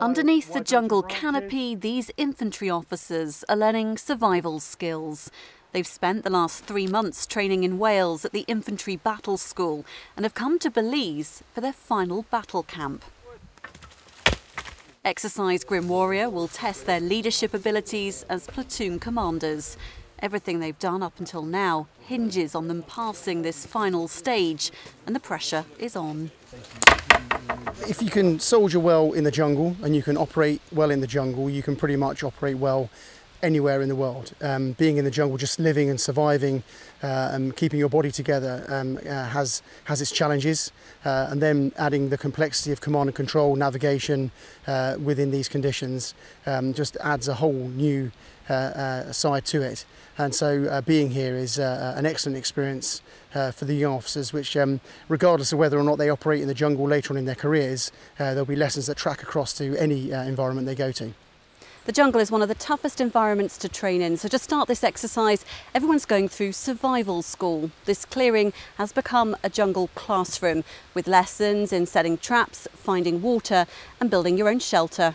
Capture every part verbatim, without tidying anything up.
Underneath the jungle canopy, these infantry officers are learning survival skills. They've spent the last three months training in Wales at the Infantry Battle School and have come to Belize for their final battle camp. Exercise Grim Warrior will test their leadership abilities as platoon commanders. Everything they've done up until now hinges on them passing this final stage, and the pressure is on. If you can soldier well in the jungle and you can operate well in the jungle, you can pretty much operate well anywhere in the world. Um, being in the jungle, just living and surviving uh, and keeping your body together um, uh, has, has its challenges, uh, and then adding the complexity of command and control, navigation uh, within these conditions um, just adds a whole new uh, uh, side to it. And so uh, being here is uh, an excellent experience uh, for the young officers, which um, regardless of whether or not they operate in the jungle later on in their careers, uh, there'll be lessons that track across to any uh, environment they go to. The jungle is one of the toughest environments to train in, so to start this exercise, everyone's going through survival school. This clearing has become a jungle classroom, with lessons in setting traps, finding water and building your own shelter.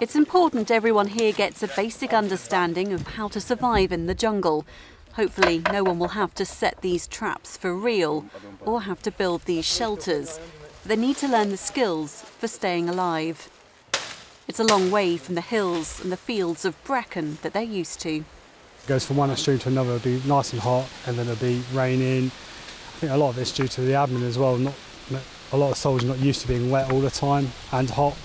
It's important everyone here gets a basic understanding of how to survive in the jungle. Hopefully no one will have to set these traps for real or have to build these shelters. They need to learn the skills for staying alive. It's a long way from the hills and the fields of Brecon that they're used to. It goes from one extreme to another. It'll be nice and hot, and then it'll be raining. I think a lot of it's due to the admin as well. Not, a lot of soldiers are not used to being wet all the time and hot.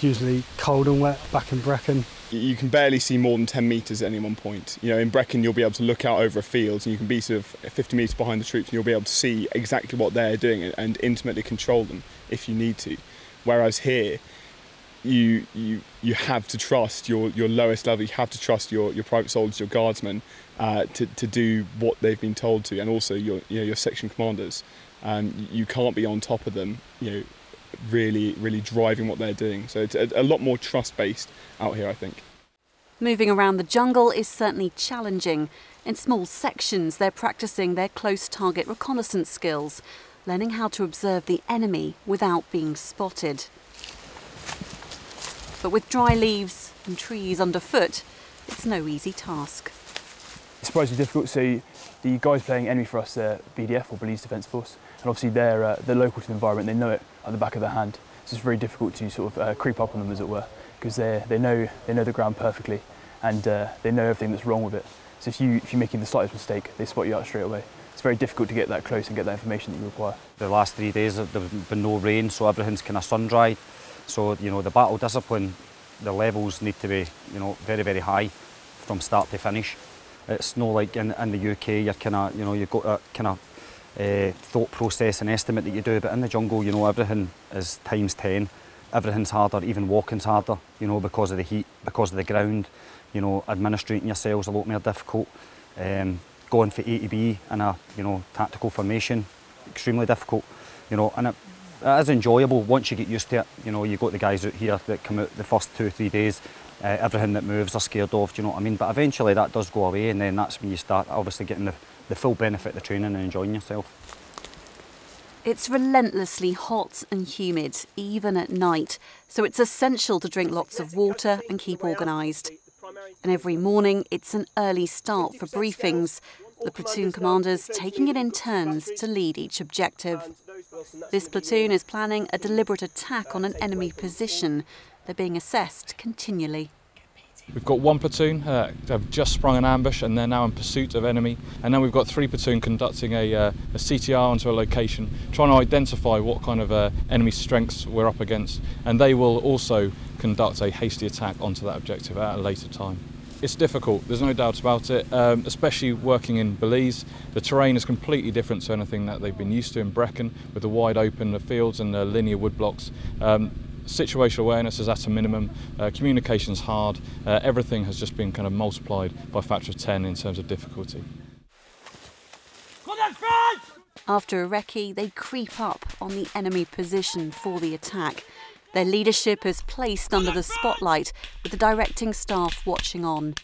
Usually cold and wet back in Brecon. You can barely see more than ten metres at any one point. You know, in Brecon you'll be able to look out over a field and you can be sort of fifty metres behind the troops and you'll be able to see exactly what they're doing and, and intimately control them if you need to. Whereas here, You, you, you have to trust your, your lowest level, you have to trust your, your private soldiers, your guardsmen, uh, to, to do what they've been told to, and also your, you know, your section commanders. Um, you can't be on top of them, you know, really, really driving what they're doing. So it's a, a lot more trust-based out here, I think. Moving around the jungle is certainly challenging. In small sections, they're practicing their close-target reconnaissance skills, learning how to observe the enemy without being spotted. But with dry leaves and trees underfoot, it's no easy task. It's surprisingly difficult. So the guys playing enemy for us, they're B D F, or Belize Defence Force, and obviously they're, uh, they're local to the environment, they know it at the back of their hand. So it's very difficult to sort of uh, creep up on them, as it were, because they know, they know the ground perfectly, and uh, they know everything that's wrong with it. So if, you, if you're making the slightest mistake, they spot you out straight away. It's very difficult to get that close and get that information that you require. The last three days, there's been no rain, so everything's kind of sun-dried. So, you know, the battle discipline, the levels need to be, you know, very, very high from start to finish. It's not like in, in the U K, you're kind of, you know, you've got that kind of uh, thought process and estimate that you do, but in the jungle, you know, everything is times ten. Everything's harder, even walking's harder, you know, because of the heat, because of the ground, you know, administrating yourselves a lot more difficult. Um, going for A to B in a, you know, tactical formation, extremely difficult, you know, and it, It is enjoyable once you get used to it. You know, you've got the guys out here that come out the first two or three days, uh, everything that moves are scared of, do you know what I mean? But eventually that does go away, and then that's when you start obviously getting the, the full benefit of the training and enjoying yourself. It's relentlessly hot and humid, even at night, so it's essential to drink lots of water and keep organised. And every morning it's an early start for briefings, the platoon commanders taking it in turns to lead each objective. This platoon is planning a deliberate attack on an enemy position. They're being assessed continually. We've got one platoon uh, have just sprung an ambush and they're now in pursuit of enemy. And then we've got three platoon conducting a, uh, a C T R onto a location, trying to identify what kind of uh, enemy strengths we're up against. And they will also conduct a hasty attack onto that objective at a later time. It's difficult, there's no doubt about it, um, especially working in Belize. The terrain is completely different to anything that they've been used to in Brecon, with the wide open the fields and the linear wood blocks. Um, situational awareness is at a minimum, uh, communication's hard, uh, everything has just been kind of multiplied by a factor of ten in terms of difficulty. After a recce, they creep up on the enemy position for the attack. Their leadership is placed under the spotlight, with the directing staff watching on.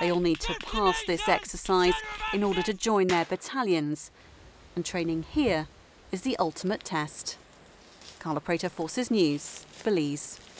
They all need to pass this exercise in order to join their battalions. And training here is the ultimate test. Carla Prater, Forces News, Belize.